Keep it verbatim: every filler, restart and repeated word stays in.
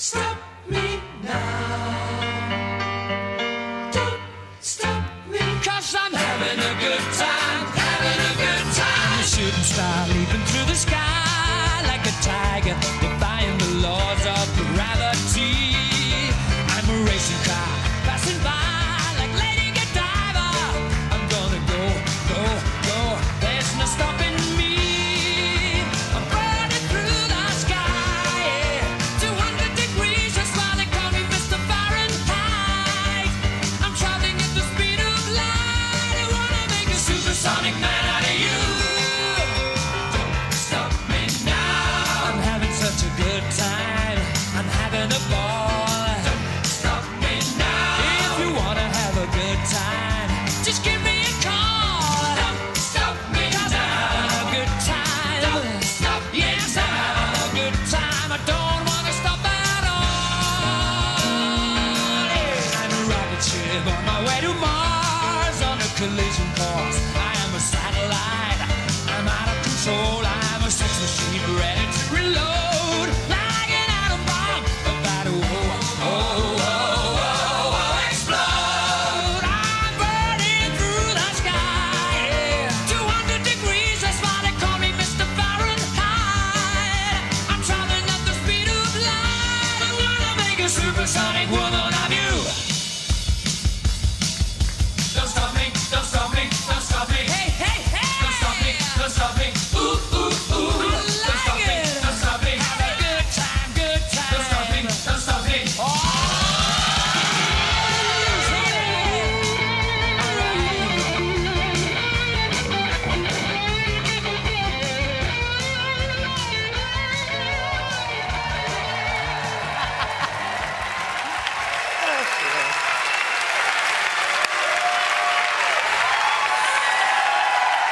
stop me now. Don't stop me, 'cause I'm having a good time, having a good time. I'm a shooting star leaping through the sky like a tiger, defying the laws of gravity. I'm a racing car passing by. Sonic man out of you. Don't stop me now. I'm having such a good time. I'm having a ball. Don't stop me now. If you want to have a good time, just give me a call. Don't stop me now. I'm having a good time. Don't stop me now. Yes, I'm having a good time. I don't want to stop at all. Yeah. I'm a rocket ship on my way to Mars on a collision course. Satellite, I'm out of control. I'm a sex machine ready to reload, like an atom bomb about to oh, oh, oh, oh, oh, explode. I'm burning through the sky, yeah. two hundred degrees, that's why they call me Mister Fahrenheit. I'm traveling at the speed of light. I wanna make a supersonic world.